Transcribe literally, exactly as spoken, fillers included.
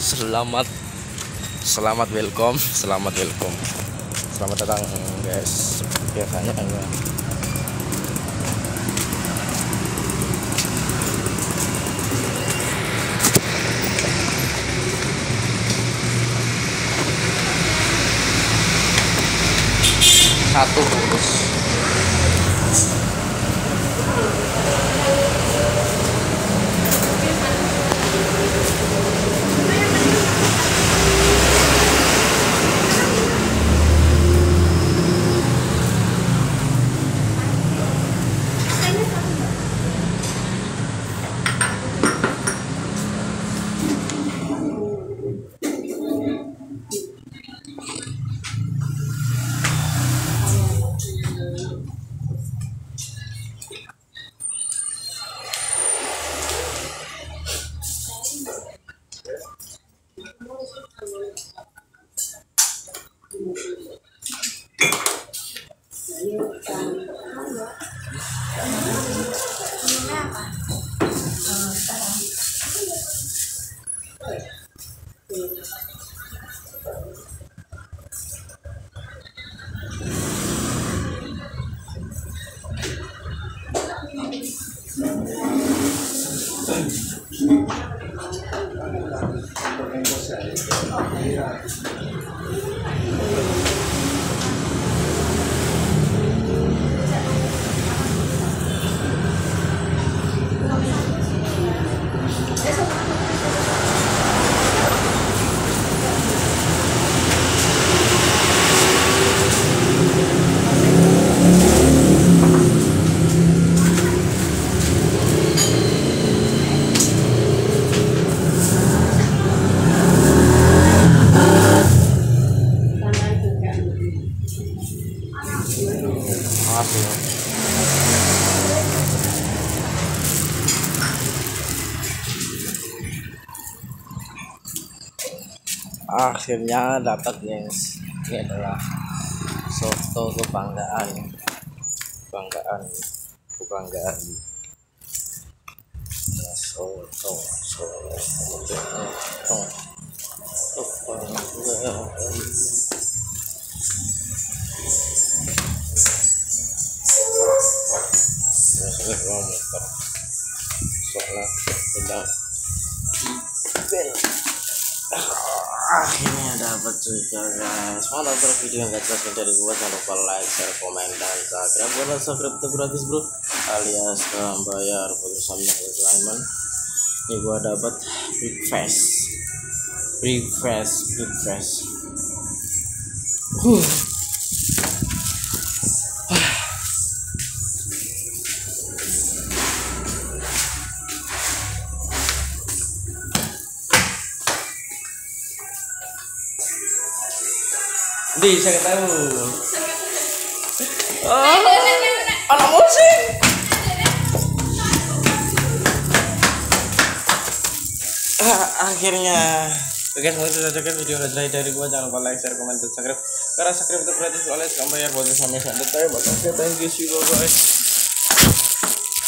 Selamat Selamat welcome Selamat welcome Selamat datang guys. Biasanya kan satu lurus. Akhirnya dapat guys, ini adalah soto kebanggaan kebanggaan kebanggaan ya, soto soto soto kebanggaan. Akhirnya dapat juga guys. Mantap terus video yang gak jelas dari gua. Jangan lupa like, share, komen, dan subscribe. Buat subscribe itu gratis bro, alias membayar putusan yang ini gua dapat big face, big face, big face. Huh. Di saya tahu. Oh, anak musik. Ah, akhirnya. Oke guys, mungkin itu saja video dari dari gua. Jangan lupa like, share, komen, dan subscribe. Karena subscribe itu gratis, oleh sampai ya buat sama-sama. Thank you, bye bye.